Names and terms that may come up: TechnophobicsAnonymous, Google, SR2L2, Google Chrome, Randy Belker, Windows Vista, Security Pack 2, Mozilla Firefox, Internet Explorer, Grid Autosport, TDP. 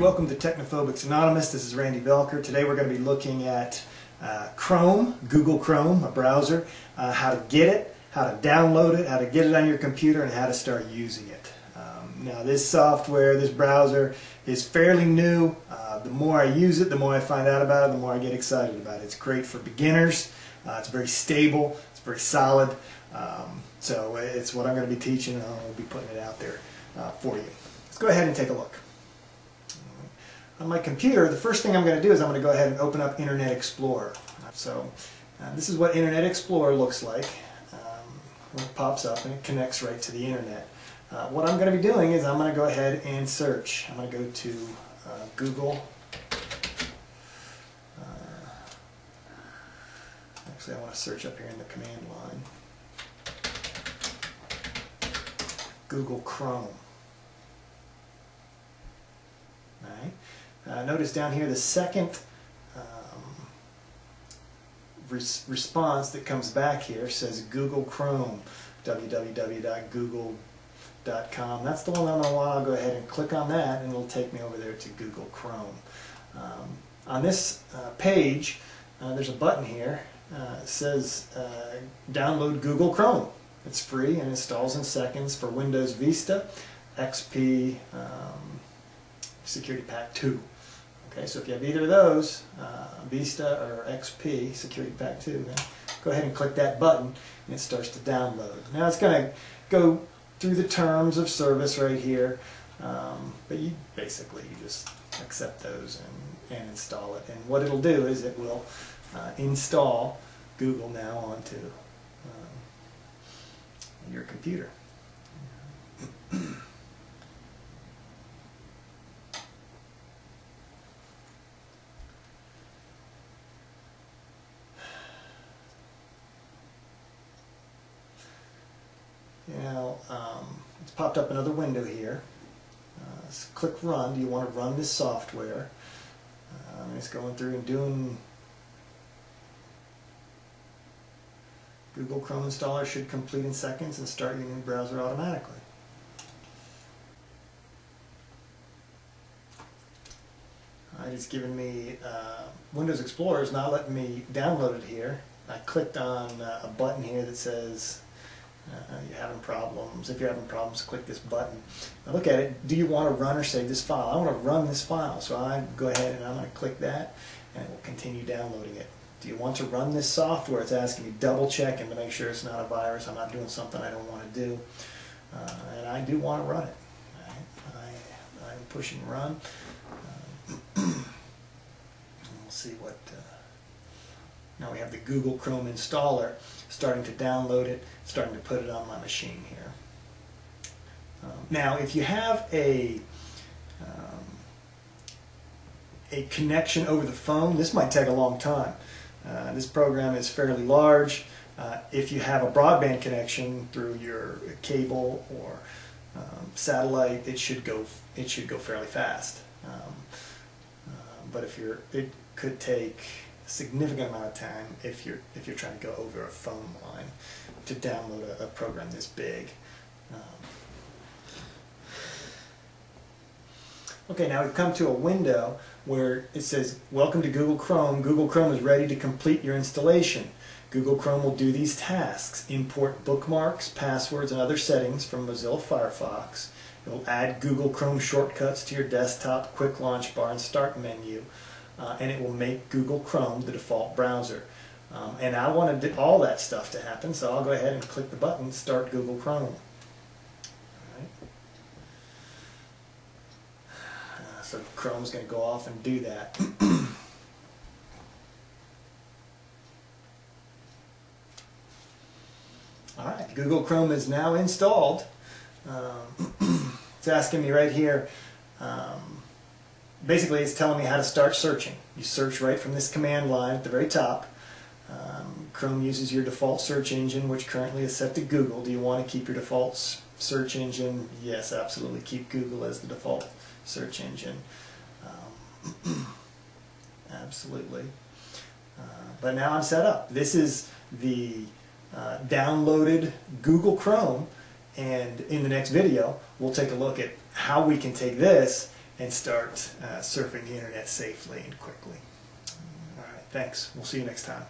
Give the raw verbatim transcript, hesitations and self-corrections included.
welcome to Technophobics Anonymous. This is Randy Belker. Today we're going to be looking at uh, Chrome, Google Chrome, a browser, uh, how to get it, how to download it, how to get it on your computer, and how to start using it. Um, now this software, this browser, is fairly new. Uh, the more I use it, the more I find out about it, the more I get excited about it. It's great for beginners. Uh, it's very stable. It's very solid. Um, so it's what I'm going to be teaching, and I'll be putting it out there uh, for you. Let's go ahead and take a look. On my computer, the first thing I'm going to do is I'm going to go ahead and open up Internet Explorer. So uh, this is what Internet Explorer looks like. Um, it pops up and it connects right to the internet. Uh, what I'm going to be doing is I'm going to go ahead and search. I'm going to go to uh, Google. Uh, actually, I want to search up here in the command line. Google Chrome. All right. Uh, notice down here the second um, res response that comes back here says Google Chrome, w w w dot google dot com. That's the one I'm going to want. I'll go ahead and click on that, and it'll take me over there to Google Chrome. Um, on this uh, page, uh, there's a button here uh, that says uh, download Google Chrome. It's free and installs in seconds for Windows Vista, X P, um, Security Pack two. Okay, so if you have either of those, uh, Vista or X P, Security Pack two, then go ahead and click that button and it starts to download. Now it's going to go through the terms of service right here, um, but you basically you just accept those and, and install it. And what it'll do is it will uh, install Google now onto um, your computer. Now, um, it's popped up another window here. Uh, let's click Run. Do you want to run this software? Um, it's going through and doing. Google Chrome installer should complete in seconds and start your new browser automatically. Alright, it's giving me uh, Windows Explorer is not letting me download it here. I clicked on uh, a button here that says. Uh, you're having problems. If you're having problems, click this button. Now look at it. Do you want to run or save this file? I want to run this file, so I go ahead and I'm going to click that, and it will continue downloading it. Do you want to run this software? It's asking me double checking to make sure it's not a virus. I'm not doing something I don't want to do, uh, and I do want to run it. I, I, I'm pushing run. Uh, we'll see what. Uh, Now we have the Google Chrome installer starting to download it, starting to put it on my machine here. Um, now if you have a, um, a connection over the phone, this might take a long time. Uh, this program is fairly large. Uh, if you have a broadband connection through your cable or um, satellite, it should go, it should go fairly fast. Um, uh, but if you're, it could take significant amount of time if you're if you're trying to go over a phone line to download a, a program this big. Um, okay, now we've come to a window where it says, "Welcome to Google Chrome. Google Chrome is ready to complete your installation. Google Chrome will do these tasks: import bookmarks, passwords, and other settings from Mozilla Firefox. It will add Google Chrome shortcuts to your desktop, quick launch bar, and start menu." Uh, and it will make Google Chrome the default browser. Um, and I want to do all that stuff to happen, so I'll go ahead and click the button, Start Google Chrome. All right. uh, so Chrome's going to go off and do that. Alright, Google Chrome is now installed. Um, it's asking me right here, um, basically, it's telling me how to start searching. You search right from this command line at the very top. Um, Chrome uses your default search engine, which currently is set to Google. Do you want to keep your default search engine? Yes, absolutely. Keep Google as the default search engine. Um, absolutely. Uh, but now I'm set up. This is the uh, downloaded Google Chrome, and in the next video, we'll take a look at how we can take this and start uh, surfing the internet safely and quickly. All right, thanks. We'll see you next time.